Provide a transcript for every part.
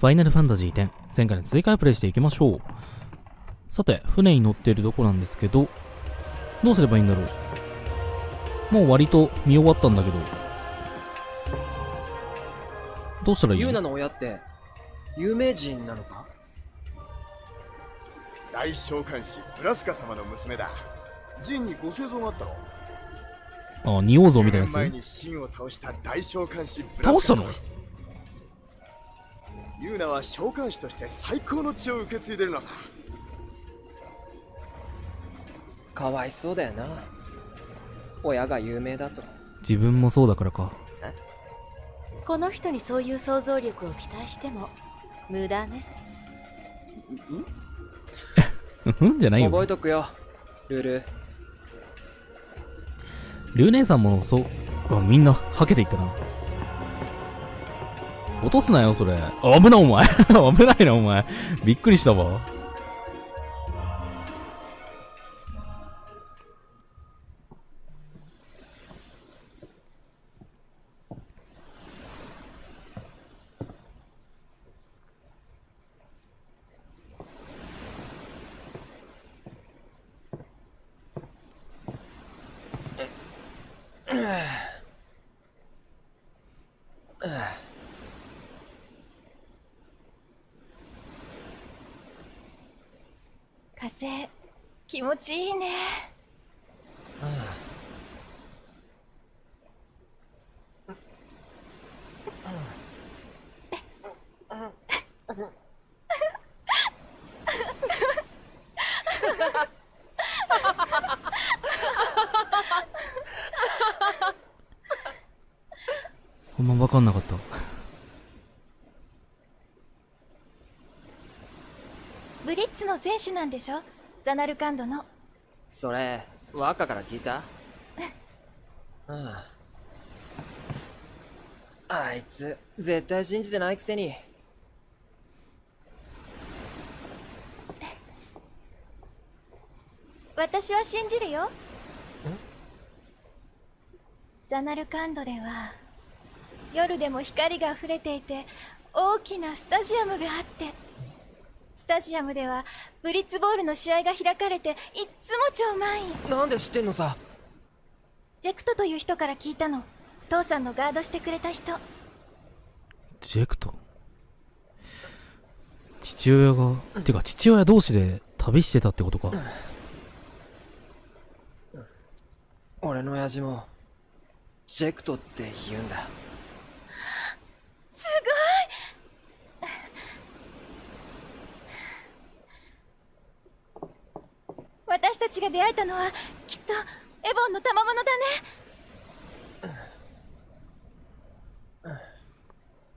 ファイナルファンタジー10、前回の追加でプレイしていきましょう。さて、船に乗っているとこなんですけど、どうすればいいんだろう。もう割と見終わったんだけど。どうしたらいいの？ユーナの親って、有名人なのか？大召喚師、ブラスカ様の娘だ。ジンにご製造があったろ。ああ、仁王像みたいなやつ。前にシンを倒した大召喚師ブラスカ様。倒したの？ユーナは召喚師として最高の血を受け継いでるのさ。かわいそうだよな。親が有名だと。自分もそうだからか。この人にそういう想像力を期待しても無駄ね。じゃないよ。覚えとくよ、ルル。ルネさんもそう。みんなはけていったな。落とすなよそれ。危ないお前。危ないなお前。びっくりしたわ。風気持ちいいね。ほんま分かんなかった。ブリッツの選手なんでしょ、ザナルカンドの。それワカから聞いた？あいつ絶対信じてないくせに。私は信じるよ。ザナルカンドでは夜でも光が溢れていて大きなスタジアムがあって、スタジアムではブリッツボールの試合が開かれていっつも超満員。なんで知ってんのさ。ジェクトという人から聞いたの。父さんのガードしてくれた人。ジェクト、父親が、てか父親同士で旅してたってことか。俺の親父もジェクトって言うんだ。すごい。私たちが出会えたのはきっとエボンの賜物だね。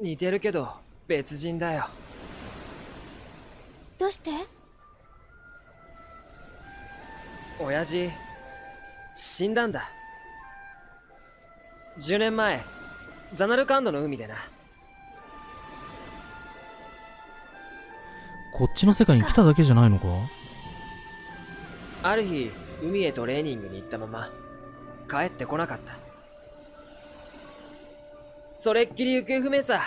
似てるけど別人だよ。どうして？親父死んだんだ。10年前ザナルカンドの海でな。こっちの世界に来ただけじゃないのか？ある日、海へトレーニングに行ったまま、帰ってこなかった。それっきり行方不明さ。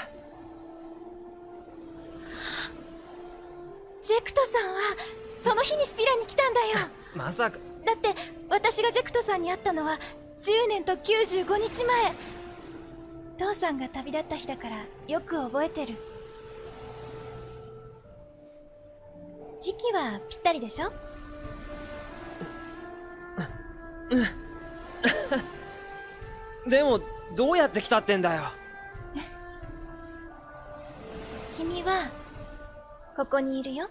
ジェクトさんは、その日にスピラに来たんだよ。まさか。だって、私がジェクトさんに会ったのは、10年と95日前。父さんが旅立った日だから、よく覚えてる。時期はぴったりでしょ？でもどうやって来たってんだよ。君はここにいるよ。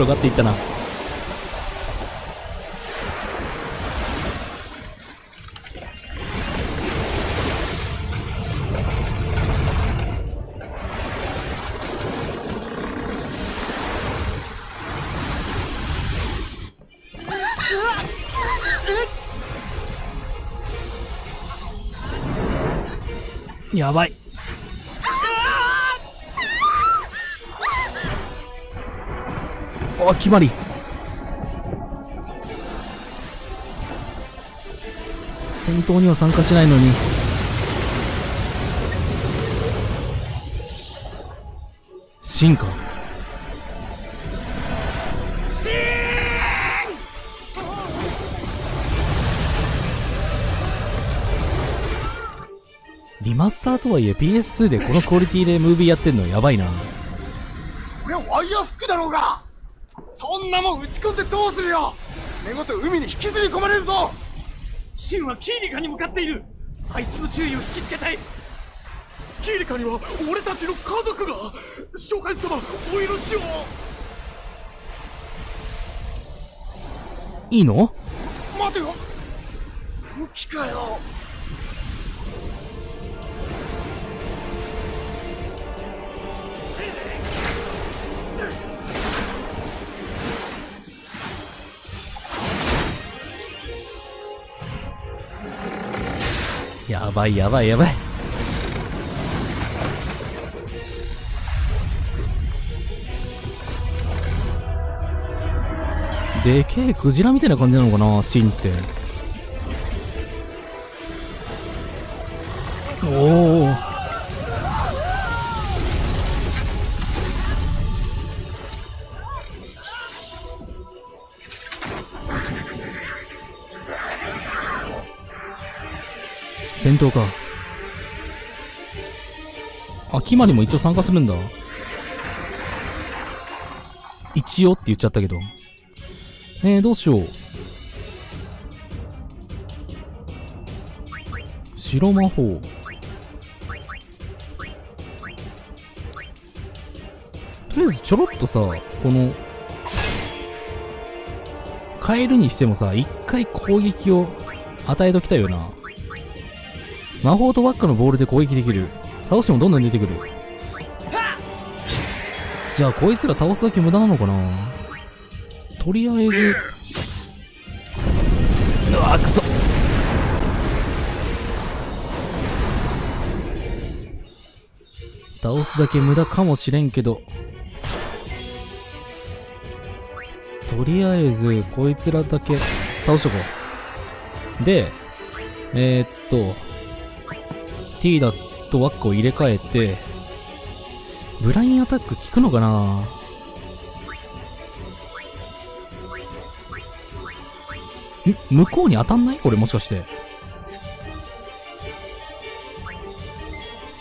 転がっていったな。やばい。あ、決まり。戦闘には参加しないのに。進化。リマスターとはいえ PS2 でこのクオリティでムービーやってんのやばいな。それワイヤーフックだろうが。そんなもん打ち込んでどうするよ。目ごと海に引きずり込まれるぞ。シンはキーリカに向かっている。あいつの注意を引きつけたい。キーリカには俺たちの家族が。召喚様、お許しを。いいの？待てよ。本気かよ。やばいやばいやばい。でけえクジラみたいな感じなのかな、シンって。おお、戦闘か。あ、キマリも一応参加するんだ。一応って言っちゃったけど。どうしよう。白魔法。とりあえずちょろっとさ、このカエルにしてもさ、一回攻撃を与えときたいよな。魔法と輪っかのボールで攻撃できる。倒してもどんどん出てくる。じゃあこいつら倒すだけ無駄なのかな。とりあえず、うわ、くそ。倒すだけ無駄かもしれんけど、とりあえずこいつらだけ倒しとこう。でティーダとワッカを入れ替えて、ブラインアタック効くのかな。向こうに当たんない？これもしかして。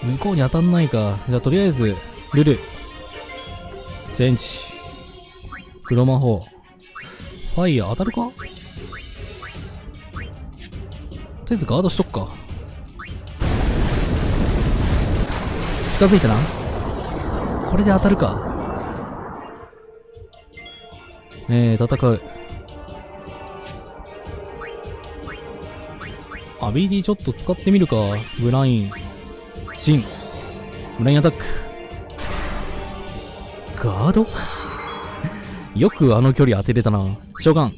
向こうに当たんないか。じゃあとりあえず、ルル。チェンジ。黒魔法。ファイヤー当たるか？とりあえずガードしとくか。近づいたな。これで当たるか。戦う。アビリティちょっと使ってみるか。ブラインシン、ブラインアタック、ガード。よくあの距離当てれたな。召喚、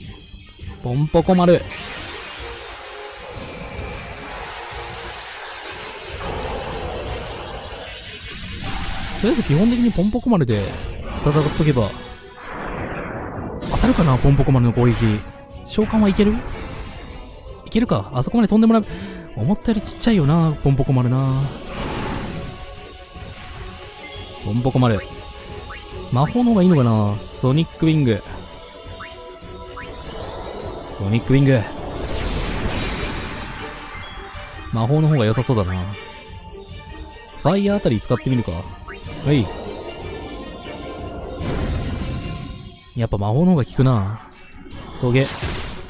ポンポコ丸。とりあえず基本的にポンポコ丸で戦っとけば当たるかな。ポンポコ丸の攻撃、召喚はいける？いけるか。あそこまで飛んでもらう。思ったよりちっちゃいよな、ポンポコ丸な。ポンポコ丸魔法の方がいいのかな。ソニックウィング、ソニックウィング魔法の方が良さそうだな。ファイヤーあたり使ってみるか。はい、やっぱ魔法の方が効くな。トゲ、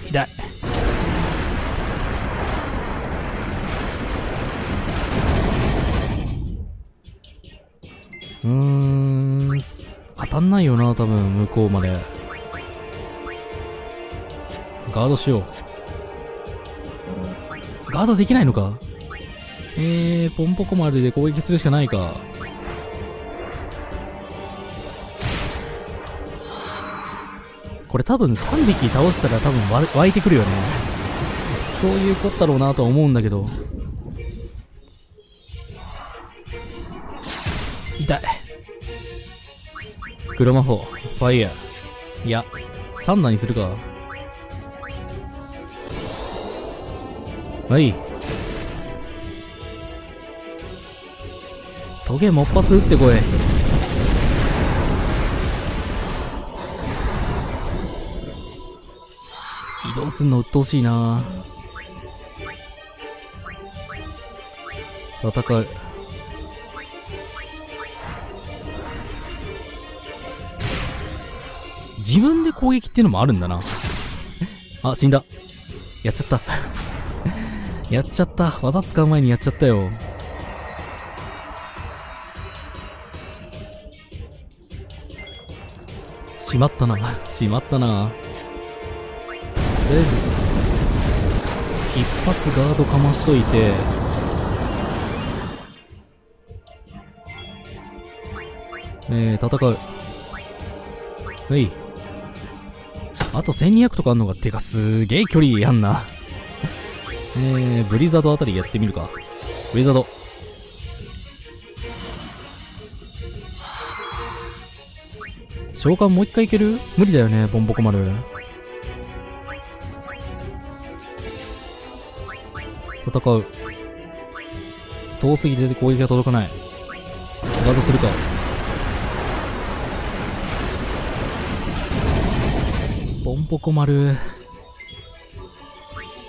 痛い。当たんないよな多分。向こうまでガードしよう。ガードできないのか。ポンポコ丸で攻撃するしかないか。これ多分3匹倒したら多分湧いてくるよね。そういうこったろうなとは思うんだけど。痛い。黒魔法ファイヤー、いやサンダーにするか。はい、トゲもっぱつ打ってこい。移動すんの鬱陶しいな。戦う。自分で攻撃っていうのもあるんだな。あ、死んだ。やっちゃった。やっちゃった。技使う前にやっちゃったよ。しまったな。しまったな。とりあえず、一発ガードかましといて、戦う。はい。あと1200とかあんのが、てかすげえ距離やんな。ブリザードあたりやってみるか。ブリザード。召喚もう一回いける？無理だよね、ボンボコ丸。戦う。遠すぎて攻撃が届かない。ガードするか。ボンボコ丸。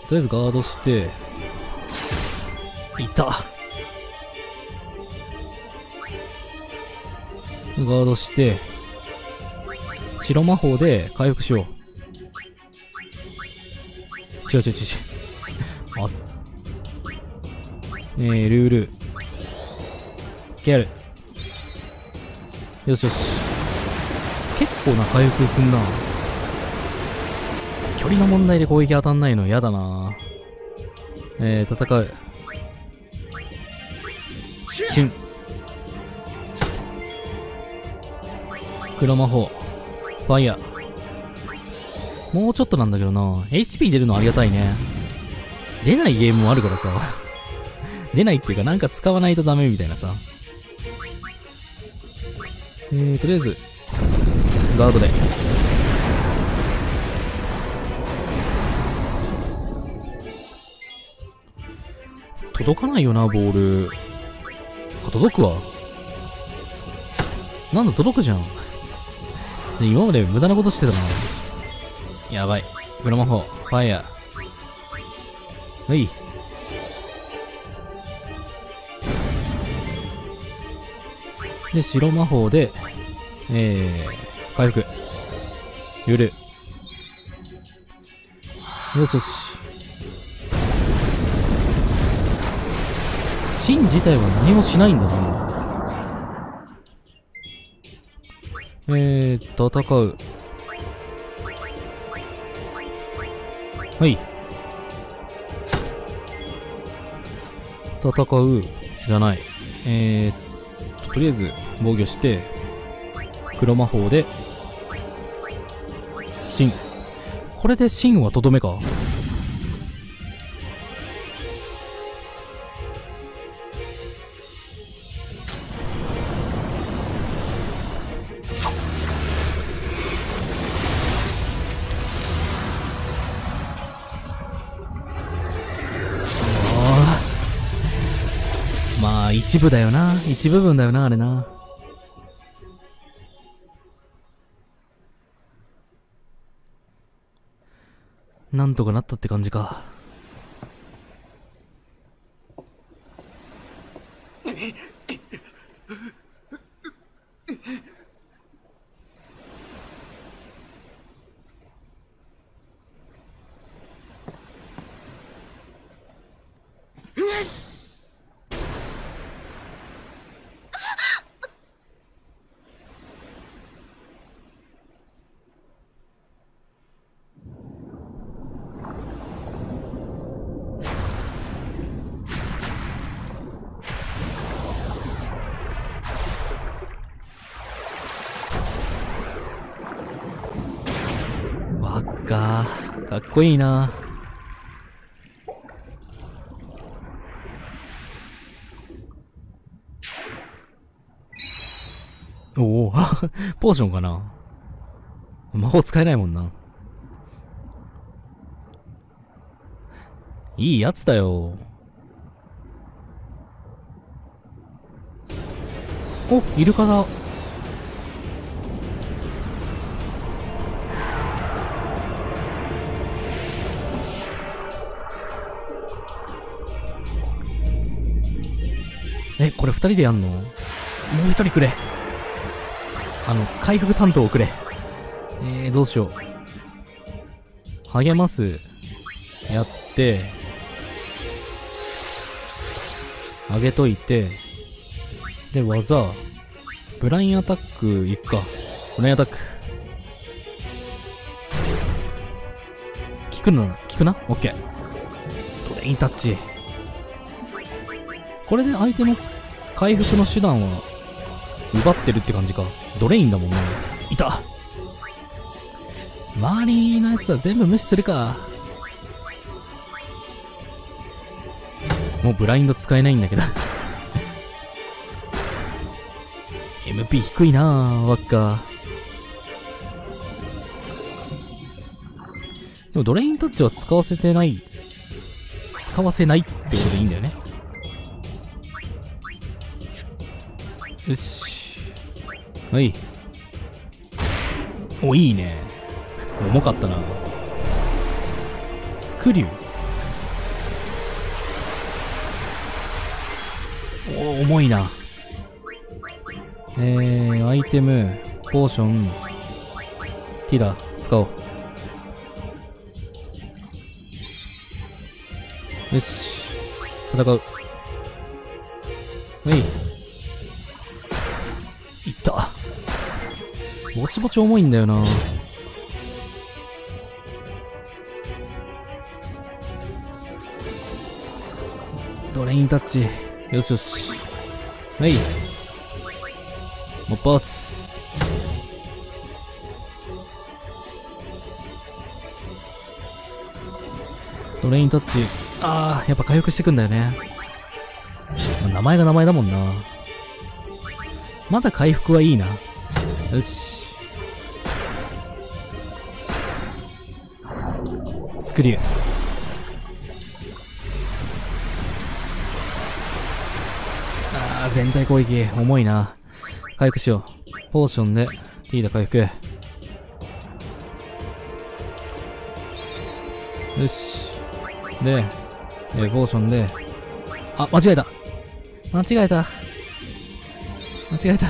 とりあえずガードして。いた。ガードして。白魔法で回復しよう。違う違う違う。ルールケアル、よしよし、結構な回復すんな。距離の問題で攻撃当たんないの嫌だな。戦う。シュン。黒魔法ファイヤー、もうちょっとなんだけどな。 HP 出るのありがたいね。出ないゲームもあるからさ、出ないっていうか、なんか使わないとダメみたいなさ。とりあえず、ガードで。届かないよな、ボール。あ、届くわ。なんだ、届くじゃん。今まで無駄なことしてたな。やばい。黒魔法、ファイヤー。はい。で、白魔法で、回復。ゆる。よしよし。芯自体は何もしないんだな。戦う。はい。戦う、じゃない。とりあえず防御して黒魔法で芯。これで芯はとどめか。一部だよな。一部分だよな、あれな。なんとかなったって感じか。かっこいいな。おおポーションかな。魔法使えないもんな。いいやつだよ。お、イルカだ。え、これ2人でやんの？もう1人くれ。回復担当をくれ。どうしよう。励ます。やって、あげといて、で、技、ブラインアタックいくか。ブラインアタック。効くな？オッケー。トレインタッチ。これで相手の回復の手段は奪ってるって感じか。ドレインだもんね。いた！周りのやつは全部無視するか。もうブラインド使えないんだけどMP 低いなぁ、わっか。でもドレインタッチは使わせないってことでいいんだよね。よし。はい。お、いいね。重かったな。スクリュー。お、重いな。アイテム、ポーション、ティラ、使おう。よし。戦う。はい。いった。ぼちぼち重いんだよな。ドレインタッチ、よしよし。はい、もう一発。ドレインタッチ。ああ、やっぱ回復してくんだよね。名前が名前だもんな。まだ回復はいいな。よし。スクリュー。ああ、全体攻撃、重いな。回復しよう。ポーションで、ティーダ回復。よし。で、ポーションで、あ、間違えた。間違えた。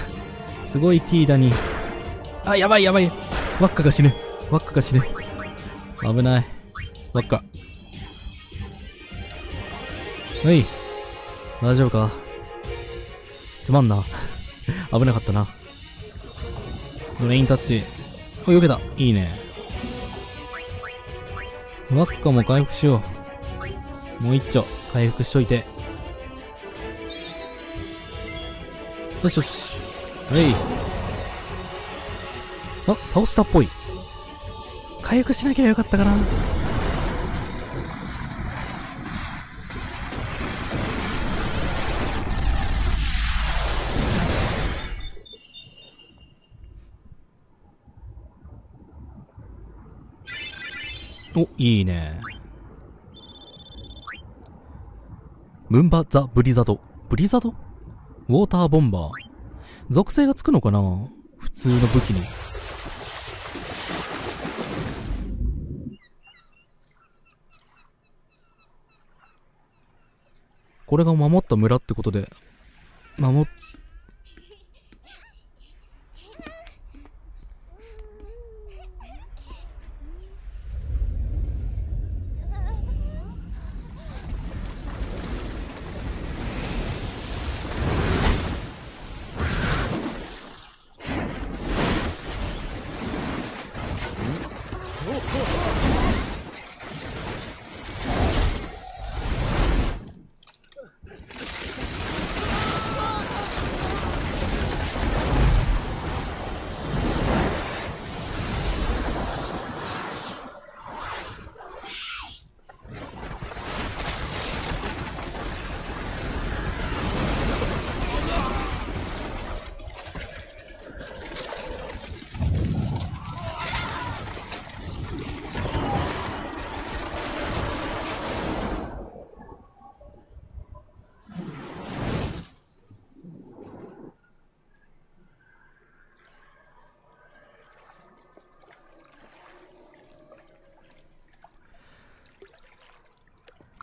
すごいティーダに。あ、やばい。ワッカが死ぬ。危ない。ワッカ。はい、大丈夫か。すまんな危なかったな。ドレインタッチ。お、避けた。いいね。ワッカも回復しよう。もう一丁回復しといて。よしよし。はい。あ、倒したっぽい。回復しなきゃよかったかな。お、いいね。ムンバ・ザ・ブリザード。ブリザード？ウォーターボンバー。属性がつくのかな、普通の武器に。これが守った村ってことで、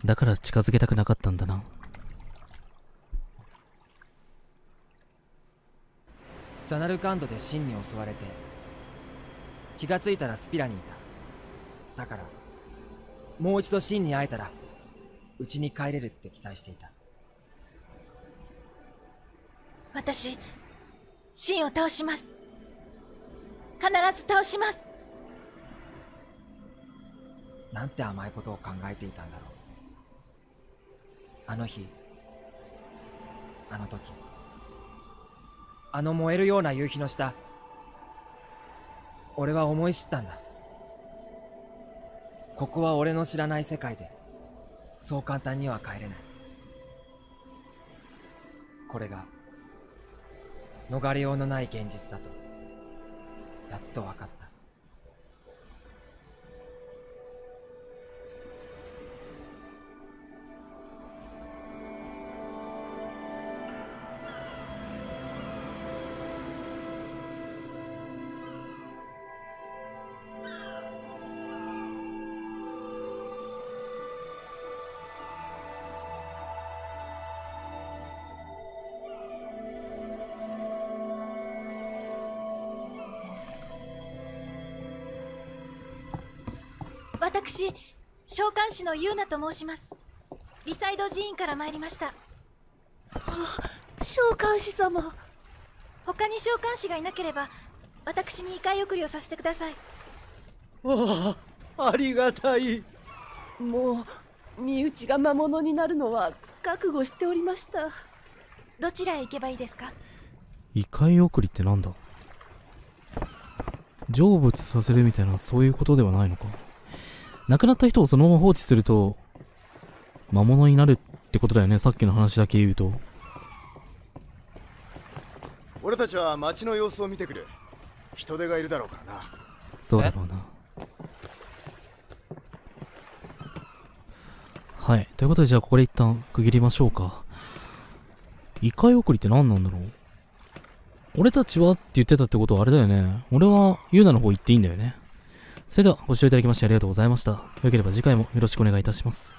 だから近づけたくなかったんだな。ザナルカンドでシンに襲われて、気がついたらスピラにいた。だからもう一度シンに会えたら家に帰れるって期待していた。私、シンを倒します。必ず倒します。なんて甘いことを考えていたんだろう。あの日、あの時、あの燃えるような夕日の下、俺は思い知ったんだ。ここは俺の知らない世界で、そう簡単には帰れない。これが逃れようのない現実だとやっと分かった。私、召喚師のユーナと申します。ビサイド寺院から参りました。あ、召喚師様。他に召喚師がいなければ、私に異界送りをさせてください。ああ、ありがたい。もう、身内が魔物になるのは覚悟しておりました。どちらへ行けばいいですか？異界送りってなんだ？成仏させるみたいな、そういうことではないのか。亡くなった人をそのまま放置すると、魔物になるってことだよね、さっきの話だけ言うと。俺たちは街の様子を見てくる。人手がいるだろうからな。そうだろうな。はい。ということで、じゃあここで一旦区切りましょうか。異界送りって何なんだろう。俺たちはって言ってたってことはあれだよね。俺はユーナの方行っていいんだよね。それではご視聴いただきましてありがとうございました。よければ次回もよろしくお願いいたします。